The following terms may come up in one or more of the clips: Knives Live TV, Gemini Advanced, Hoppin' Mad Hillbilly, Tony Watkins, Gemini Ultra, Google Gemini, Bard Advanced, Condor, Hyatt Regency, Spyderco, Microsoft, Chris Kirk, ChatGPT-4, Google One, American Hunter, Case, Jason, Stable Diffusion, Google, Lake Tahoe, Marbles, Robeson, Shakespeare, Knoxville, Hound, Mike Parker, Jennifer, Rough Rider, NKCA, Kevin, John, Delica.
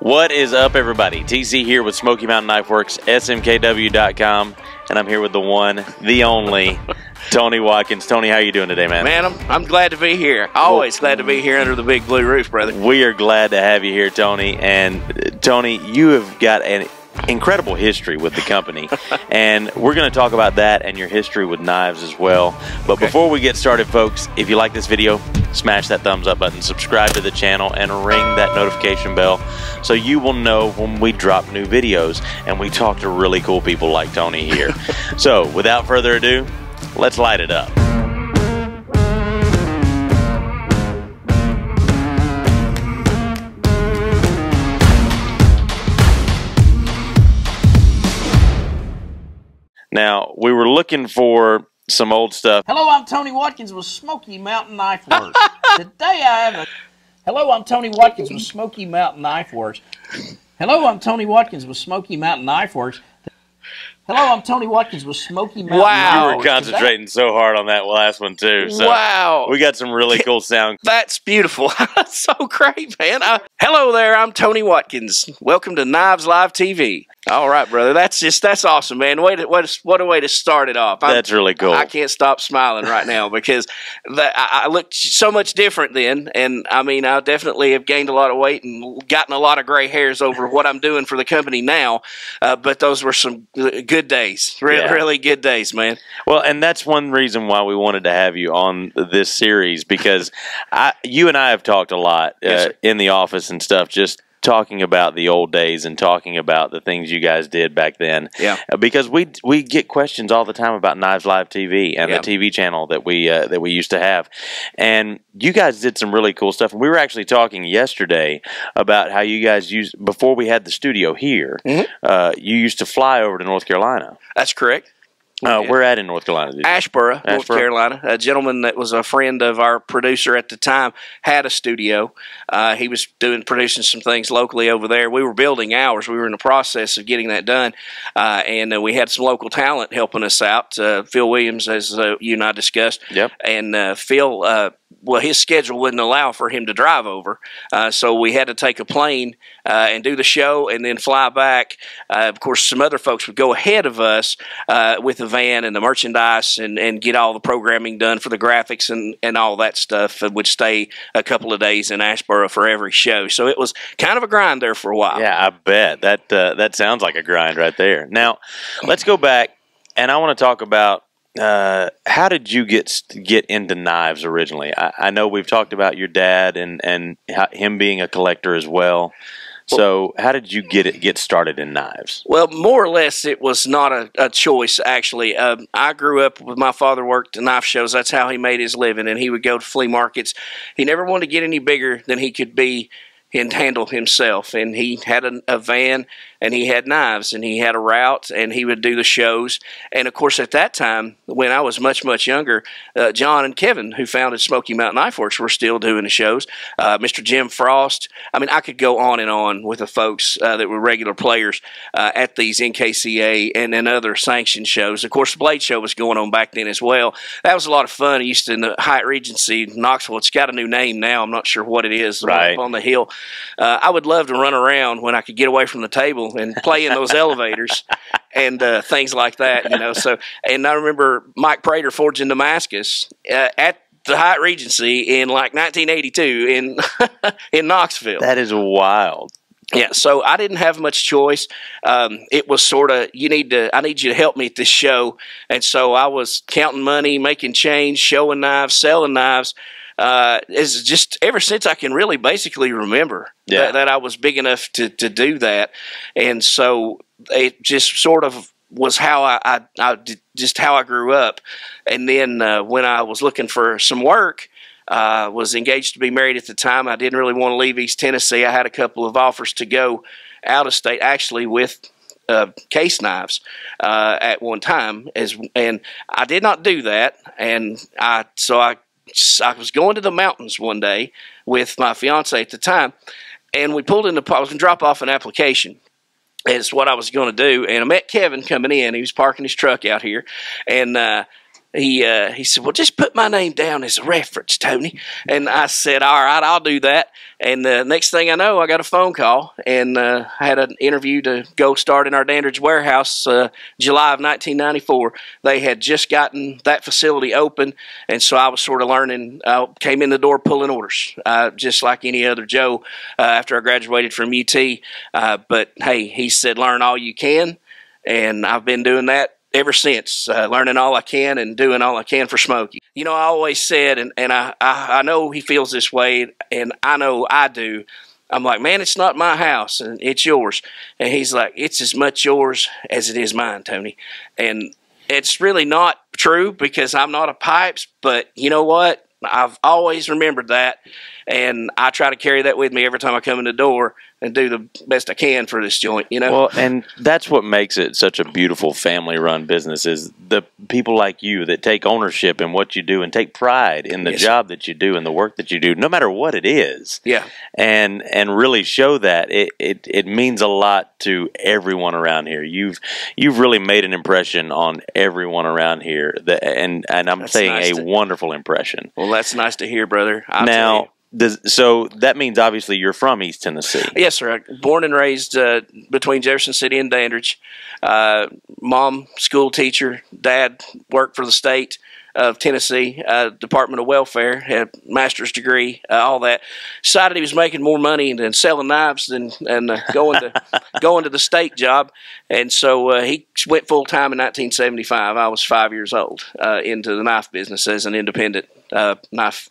What is up, everybody? TC here with Smoky Mountain Knife Works, smkw.com, and I'm here with the one, the only, Tony Watkins. Tony, how you doing today, man? Man, I'm glad to be here. Always glad to be here under the big blue roof, brother. We are glad to have you here, Tony. And Tony, you have got an incredible history with the company, and we're going to talk about that and your history with knives as well. But before we get started, folks, if you like this video, smash that thumbs up button, subscribe to the channel, and ring that notification bell so you will know when we drop new videos and we talk to really cool people like Tony here. So without further ado, let's light it up. Now, we were looking for some old stuff. Hello, I'm Tony Watkins with Smoky Mountain Knife Works. Hello, I'm Tony Watkins with Smoky Mountain Knife Works. Wow. You were concentrating so hard on that last one, too. So wow. We got some really cool sound. That's beautiful. That's so great, man. Hello there, I'm Tony Watkins. Welcome to Knives Live TV. All right, brother. That's awesome, man. What a way to start it off. That's really cool. I can't stop smiling right now because I looked so much different then, and I mean, I definitely have gained a lot of weight and gotten a lot of gray hairs over what I'm doing for the company now. But those were some good days, really good days, man. Well, and that's one reason why we wanted to have you on this series, because you and I have talked a lot in the office and stuff, just talking about the old days and talking about the things you guys did back then. Yeah. Because we get questions all the time about Knives Live TV and the TV channel that we used to have. And you guys did some really cool stuff. And we were actually talking yesterday about how you guys used, before we had the studio here, you used to fly over to North Carolina. That's correct. We're at in North Carolina. Asheboro, North Carolina. A gentleman that was a friend of our producer at the time had a studio. He was producing some things locally over there. We were building ours. We were in the process of getting that done, and we had some local talent helping us out. Phil Williams, as you and I discussed. Yep. And Phil, well, his schedule wouldn't allow for him to drive over, so we had to take a plane and do the show and then fly back. Of course, some other folks would go ahead of us with the van and the merchandise and get all the programming done for the graphics and all that stuff, and would stay a couple of days in Asheboro for every show. So it was kind of a grind there for a while. Yeah, I bet. That sounds like a grind right there. Now, let's go back, and I want to talk about how did you get into knives originally? I know we've talked about your dad and him being a collector as well. So how did you get started in knives? Well, more or less, it was not a choice, actually. I grew up with my father worked knife shows. That's how he made his living, and he would go to flea markets. He never wanted to get any bigger than he could be and handle himself, and he had a van, and he had knives, and he had a route, and he would do the shows. And of course, at that time, when I was much younger, John and Kevin, who founded Smoky Mountain Knife Works, were still doing the shows. Mr. Jim Frost. I mean, I could go on and on with the folks that were regular players at these NKCA and other sanctioned shows. Of course, the Blade Show was going on back then as well. That was a lot of fun. I used to in the Hyatt Regency, Knoxville. It's got a new name now. I'm not sure what it is. Right. Up on the hill. I would love to run around when I could get away from the table and play in those elevators and things like that, you know. So, and I remember Mike Prater forging Damascus at the Hyatt Regency in like 1982 in Knoxville. That is wild. Yeah, so I didn't have much choice. It was sort of, I need you to help me at this show, and so I was counting money, making change, showing knives, selling knives. It's just ever since I can really basically remember that I was big enough to do that. And so it just sort of was how I grew up. And then when I was looking for some work, was engaged to be married at the time. I didn't really want to leave East Tennessee. I had a couple of offers to go out of state, actually, with Case knives at one time, and I did not do that. And so I was going to the mountains one day with my fiance at the time, and we pulled into, I was going to drop off an application. It's what I was going to do. And I met Kevin coming in. He was parking his truck out here, and he said, well, just put my name down as a reference, Tony. And I said, all right, I'll do that. And the next thing I know, I got a phone call, and I had an interview to go start in our Dandridge warehouse July of 1994. They had just gotten that facility open, and so I was sort of learning. I came in the door pulling orders, just like any other Joe after I graduated from UT. But, hey, he said, learn all you can, and I've been doing that ever since, learning all I can and doing all I can for Smoky. You know, I always said, and I know he feels this way, and I know I do. I'm like, man, it's not my house, and it's yours. And he's like, it's as much yours as it is mine, Tony. And it's really not true because I'm not a pipes, but you know what? I've always remembered that, and I try to carry that with me every time I come in the door and do the best I can for this joint, you know? Well, and that's what makes it such a beautiful family-run business is the people like you that take ownership in what you do and take pride in the job that you do and the work that you do, no matter what it is. Yeah. And really show that. It means a lot to everyone around here. You've really made an impression on everyone around here, that, and I'm saying a wonderful impression. Well, that's nice to hear, brother. Now, so that means obviously you're from East Tennessee. Yes, sir. Born and raised between Jefferson City and Dandridge. Mom, school teacher. Dad worked for the state of Tennessee, Department of Welfare, had a master's degree, all that. Decided he was making more money and selling knives than going to the state job. And so he went full-time in 1975. I was 5 years old into the knife business as an independent knife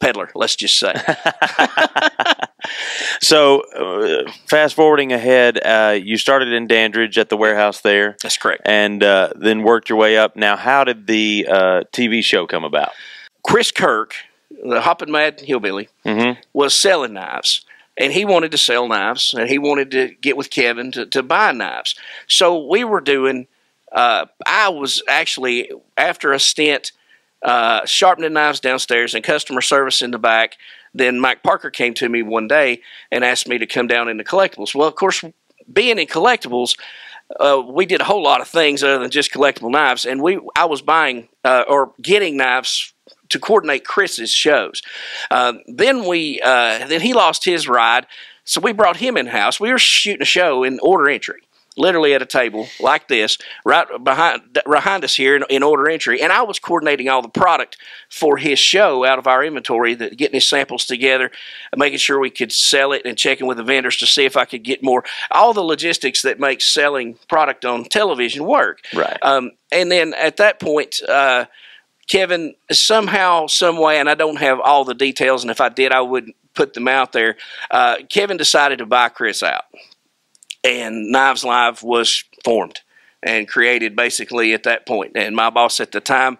peddler, let's just say. So, fast forwarding ahead, you started in Dandridge at the warehouse there. That's correct. And then worked your way up. Now, how did the TV show come about? Chris Kirk, the Hoppin' Mad Hillbilly, was selling knives. And he wanted to sell knives. And he wanted to get with Kevin to buy knives. So, we were doing, I was actually, after a stint, sharpening knives downstairs and customer service in the back. Then Mike Parker came to me one day and asked me to come down into collectibles. Well, of course, being in collectibles, we did a whole lot of things other than just collectible knives. And I was buying or getting knives to coordinate Chris's shows. Then he lost his ride, so we brought him in house. We were shooting a show in order entry, literally at a table like this, right behind us here in order entry. And I was coordinating all the product for his show out of our inventory, getting his samples together, making sure we could sell it and checking with the vendors to see if I could get more. All the logistics that make selling product on television work. Right. And then at that point, Kevin, somehow, some way, and I don't have all the details, and if I did, I wouldn't put them out there. Kevin decided to buy Chris out. And Knives Live was formed and created basically at that point. And my boss at the time,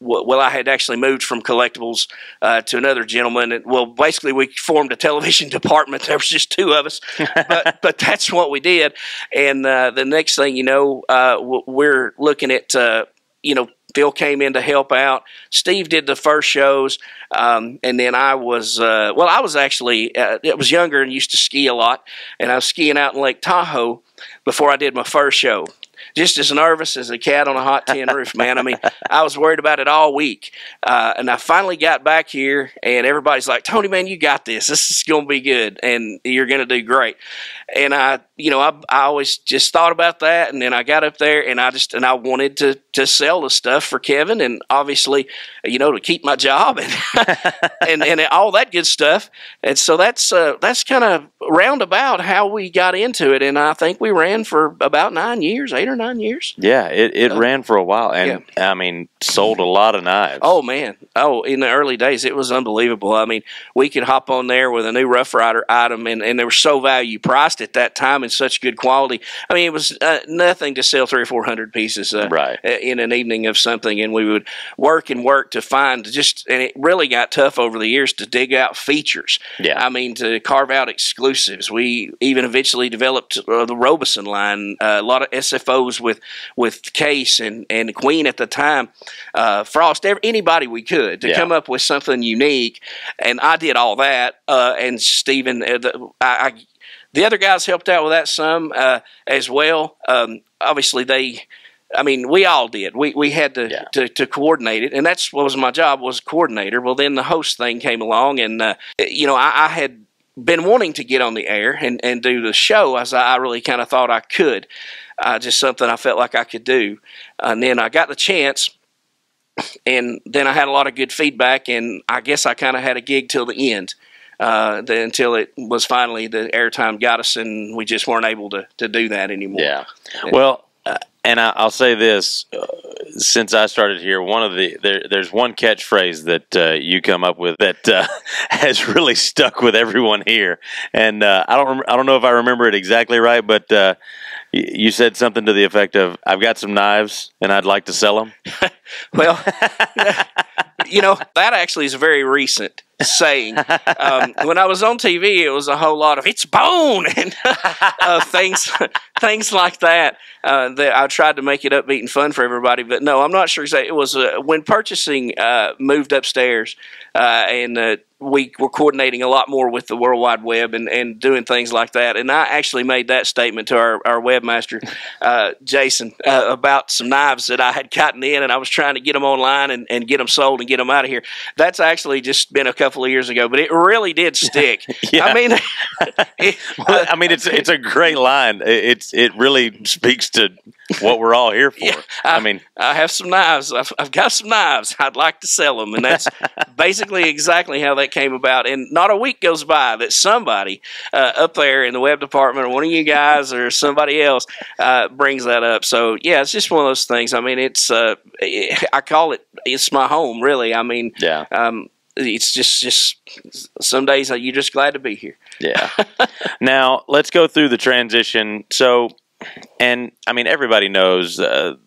well, I had actually moved from collectibles to another gentleman. And, well, basically we formed a television department. There was just two of us, but that's what we did. And the next thing you know, we're looking at, you know, Phil came in to help out. Steve did the first shows, and then I was, well, I was actually, I was younger and used to ski a lot, and I was skiing out in Lake Tahoe before I did my first show. Just as nervous as a cat on a hot tin roof, man. I mean, I was worried about it all week. And I finally got back here, and everybody's like, Tony, man, you got this. This is going to be good, and you're going to do great. And I always just thought about that, and then I got up there, and I wanted to sell the stuff for Kevin, and obviously, you know, to keep my job and all that good stuff. And so that's kind of roundabout how we got into it, and I think we ran for about 9 years, 8 or 9 years. Yeah, it ran for a while, and I mean, sold a lot of knives. Oh man, in the early days, it was unbelievable. I mean, we could hop on there with a new Rough Rider item, and they were so value priced at that time and such good quality. I mean, it was nothing to sell 300 or 400 pieces in an evening of something, and we would work and work to find just, and it really got tough over the years to dig out features. Yeah, I mean, to carve out exclusives. We even eventually developed the Robeson line, a lot of SFOs with Case and Queen at the time, Frost, anybody we could to come up with something unique, and I did all that. And Stephen, the other guys helped out with that some as well. Obviously, I mean, we all did. We had to, yeah, to coordinate it, and that's what was my job, was coordinator. Well, then the host thing came along, and you know, I had been wanting to get on the air and do the show, as I really kind of thought I could, just something I felt like I could do. And then I got the chance, and then I had a lot of good feedback, and I guess I kind of had a gig till the end, until it was finally the airtime got us, and we just weren't able to do that anymore. Yeah. Well, and I'll say this, since I started here, there's one catchphrase that you come up with that has really stuck with everyone here, and I don't know if I remember it exactly right, but you said something to the effect of, "I've got some knives, and I'd like to sell them." Well, you know, that actually is very recent saying. When I was on TV, it was a whole lot of "it's bone" and things like that, that I tried to make it upbeat and fun for everybody. But no, I'm not sure exactly. It was when purchasing moved upstairs, and we were coordinating a lot more with the World Wide Web and doing things like that. And I actually made that statement to our webmaster, Jason, about some knives that I had gotten in, and I was trying to get them online and get them sold and get them out of here. That's actually just been a couple of years ago, but it really did stick. Yeah. I mean, it's a great line. It really speaks to what we're all here for. Yeah, I have some knives. I've got some knives. I'd like to sell them. And that's basically exactly how that came about. And not a week goes by that somebody up there in the web department, or one of you guys or somebody else, brings that up. So yeah, it's just one of those things. I mean, it's, I call it, it's my home, really. I mean, yeah. It's just some days you're just glad to be here. Yeah. Now let's go through the transition. So, and I mean, everybody knows the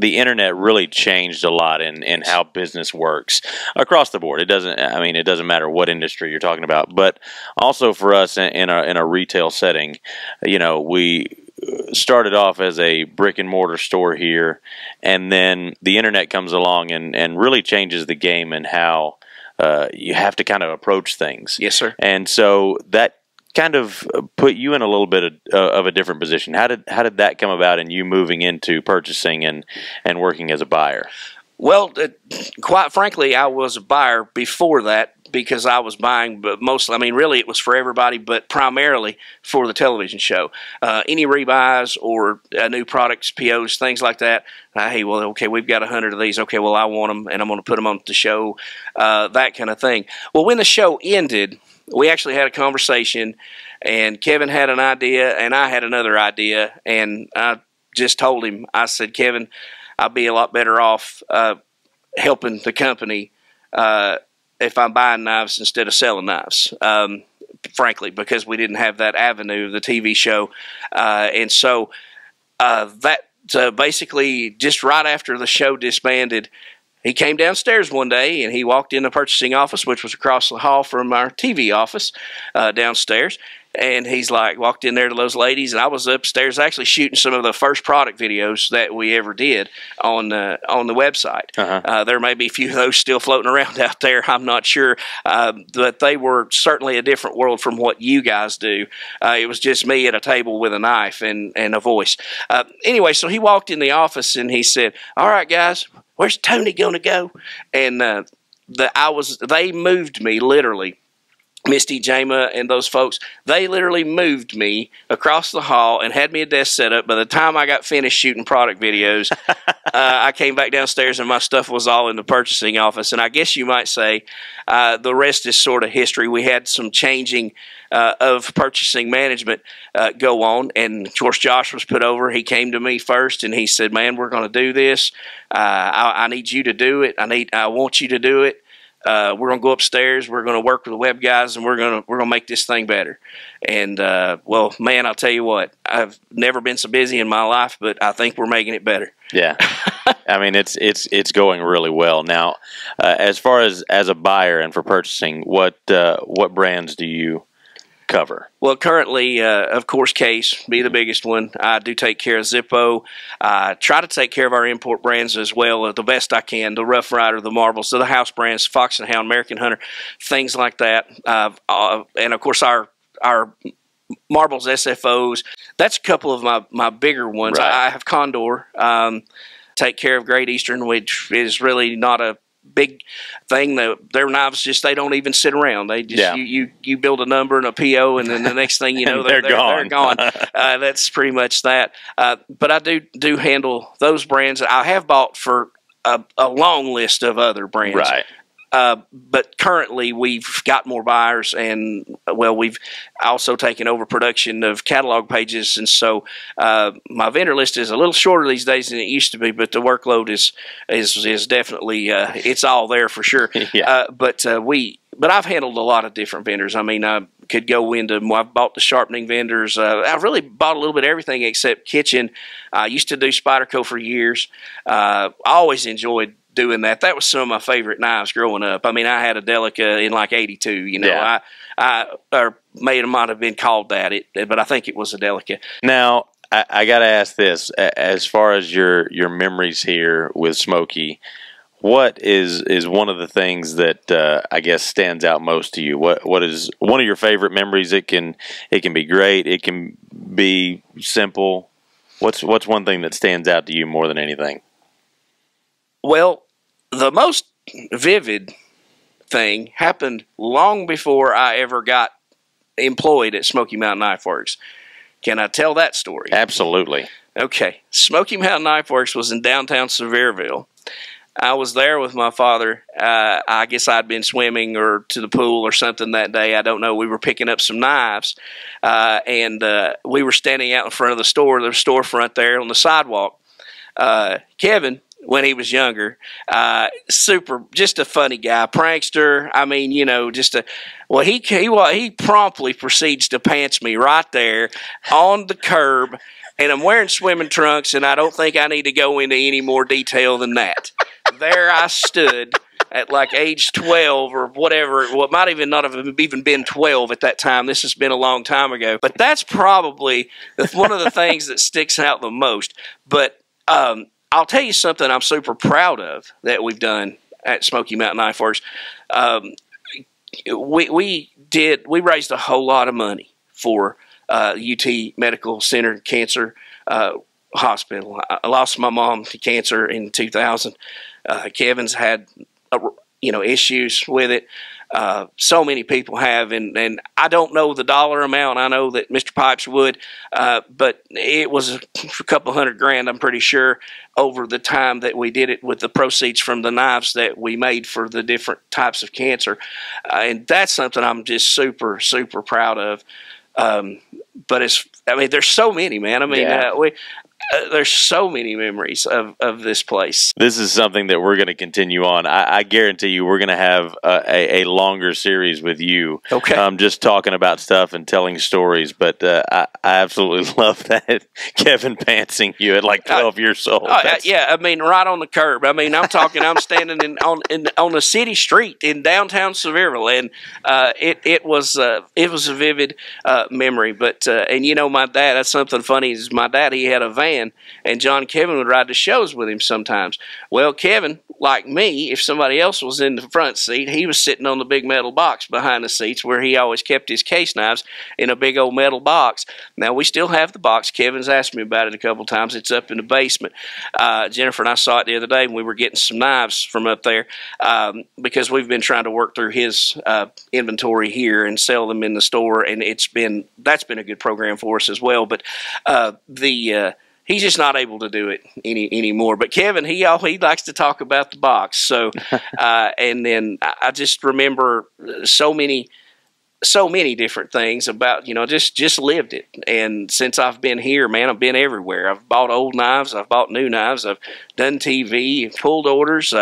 internet really changed a lot in how business works across the board. It doesn't matter what industry you're talking about, but also for us in a retail setting, you know, we started off as a brick and mortar store here, and then the internet comes along and really changes the game and how you have to kind of approach things. Yes, sir. And so that kind of put you in a little bit of a different position. How did that come about, and you moving into purchasing and working as a buyer? Well, quite frankly, I was a buyer before that, because I was buying, but mostly, I mean, really it was for everybody, but primarily for the television show. Any rebuys or new products, POs, things like that. Hey, well, okay, we've got 100 of these. Okay, well, I want them, and I'm going to put them on the show, that kind of thing. Well, when the show ended, we actually had a conversation, and Kevin had an idea, and I had another idea, and I just told him, I said, "Kevin, I'd be a lot better off helping the company if I'm buying knives instead of selling knives, frankly, because we didn't have that avenue of the TV show." And so basically just right after the show disbanded, he came downstairs one day, and he walked in the purchasing office, which was across the hall from our TV office downstairs. And he's like, walked in there to those ladies, and I was upstairs actually shooting some of the first product videos that we ever did on the website. Uh-huh. There may be a few of those still floating around out there. I'm not sure, but they were certainly a different world from what you guys do. It was just me at a table with a knife and a voice. Anyway, so he walked in the office, and he said, "All right, guys, where's Tony going to go?" And they moved me literally. Misty, Jama, and those folks, they literally moved me across the hall and had me a desk set up. By the time I got finished shooting product videos, I came back downstairs, and my stuff was all in the purchasing office. And I guess you might say the rest is sort of history. We had some changing of purchasing management go on. And, of course, Josh was put over. He came to me first, and he said, "Man, we're going to do this. I need you to do it. I want you to do it. We're gonna go upstairs. We're gonna work with the web guys, and we're gonna make this thing better." And well, man, I'll tell you what, I've never been so busy in my life, but I think we're making it better. Yeah, I mean, it's going really well now. As far as a buyer and for purchasing, what brands do you cover? Well, currently, of course, Case be the biggest one. I do take care of Zippo. I try to take care of our import brands as well, the best I can. The Rough Rider, the Marbles, the house brands, Fox and Hound, American Hunter, things like that. And of course, our Marbles SFOs. That's a couple of my bigger ones. Right. I have Condor, take care of Great Eastern, which is really not a big thing. Their knives just, they don't even sit around. They just, yeah. you build a number and a PO, and then the next thing you know, they're gone. That's pretty much that. But I do handle those brands. I have bought for a long list of other brands. Right. But currently we've got more buyers, and well, we've also taken over production of catalog pages, and so my vendor list is a little shorter these days than it used to be, but the workload is definitely it's all there for sure. Yeah. But I've handled a lot of different vendors. I mean, I could go into, I've bought the sharpening vendors. I've really bought a little bit of everything except kitchen. I used to do Spyderco for years. I always enjoyed doing that. That was some of my favorite knives growing up. I mean, I had a Delica in like 82, you know. Yeah. Or it might have been called that, but I think it was a Delica. Now, I got to ask this. As far as your memories here with Smoky, what is one of the things that I guess stands out most to you? What is one of your favorite memories? It can be great. It can be simple. What's one thing that stands out to you more than anything? Well, the most vivid thing happened long before I ever got employed at Smoky Mountain Knife Works. Can I tell that story? Absolutely. Okay. Smoky Mountain Knife Works was in downtown Sevierville. I was there with my father. I guess I'd been swimming or to the pool or something that day. I don't know. We were picking up some knives, and we were standing out in front of the store. There was a storefront there on the sidewalk. Kevin, when he was younger, just a funny guy, prankster. I mean, you know, he promptly proceeds to pants me right there on the curb, and I'm wearing swimming trunks, and I don't think I need to go into any more detail than that. There I stood at like age 12 or whatever. Well, it might even not have even been 12 at that time. This has been a long time ago, but that's probably one of the things that sticks out the most. But, I'll tell you something I'm super proud of that we've done at Smoky Mountain Knife Works. We raised a whole lot of money for UT Medical Center Cancer Hospital. I lost my mom to cancer in 2000. Kevin's had issues with it. So many people have, and I don't know the dollar amount. I know that Mr. Pipes would, but it was a couple $100 grand, I'm pretty sure, over the time that we did it with the proceeds from the knives that we made for the different types of cancer. And that's something I'm just super, super proud of. But there's so many, man. I mean, yeah. There's so many memories of this place. This is something that we're going to continue on. I guarantee you we're going to have a longer series with you. Okay. Just talking about stuff and telling stories. But I absolutely love that. Kevin pantsing you at like 12 years old. Yeah, I mean, right on the curb. I mean, I'm talking, I'm standing on a city street in downtown Sevierville. And it was a vivid memory. But, and you know, my dad, that's something funny. Is my dad, he had a van. And John and Kevin would ride the shows with him sometimes. Well, Kevin, like me, if somebody else was in the front seat, he was sitting on the big metal box behind the seats where he always kept his case knives, in a big old metal box. Now, we still have the box. Kevin's asked me about it a couple times. It's up in the basement. Jennifer and I saw it the other day when we were getting some knives from up there, because we've been trying to work through his inventory here and sell them in the store, and that's been a good program for us as well. But he's just not able to do it anymore. But Kevin, he likes to talk about the box. So, and then I just remember so many different things about, you know, just lived it. And since I've been here, man, I've been everywhere. I've bought old knives. I've bought new knives. I've done TV, pulled orders,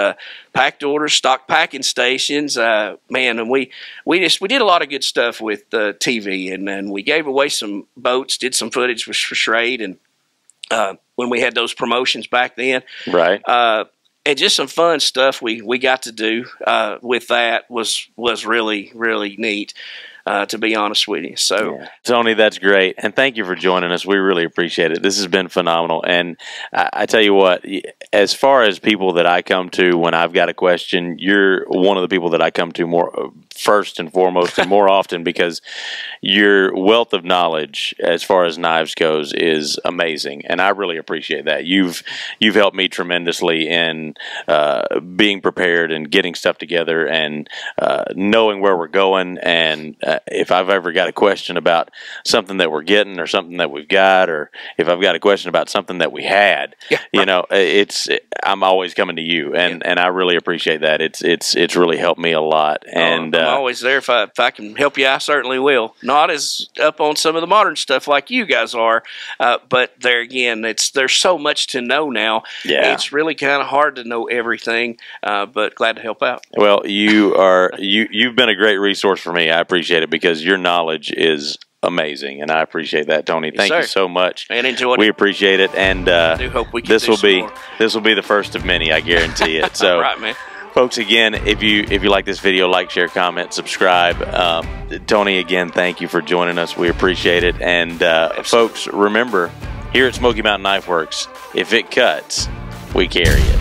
packed orders, stock packing stations. Man, and we did a lot of good stuff with TV. And then we gave away some boats, did some footage for Shrade, and when we had those promotions back then. Right. And just some fun stuff we got to do with that was really, really neat, to be honest with you. So, yeah. Tony, that's great. And thank you for joining us. We really appreciate it. This has been phenomenal. And I tell you what, as far as people that I come to when I've got a question, you're one of the people that I come to more first and foremost and more often, because your wealth of knowledge as far as knives goes is amazing, and I really appreciate that. You've helped me tremendously in being prepared and getting stuff together and knowing where we're going, and if I've ever got a question about something that we're getting or something that we've got, or if I've got a question about something that we had, you know, I'm always coming to you, and I really appreciate that. It's really helped me a lot, and I'm always there. If I can help you, I certainly will. Not as up on some of the modern stuff like you guys are, but there again, there's so much to know now. Yeah, it's really kind of hard to know everything, but glad to help out. Well, you are you've been a great resource for me. I appreciate it, because your knowledge is amazing, and I appreciate that, Tony. Thank you so much, and enjoy. We appreciate it, and I do hope we can this will be the first of many. I guarantee it. So, all right, man. Folks, again, if you like this video, like, share, comment, subscribe. Tony, again, thank you for joining us. We appreciate it, and folks, remember, here at Smoky Mountain Knife Works, if it cuts, we carry it.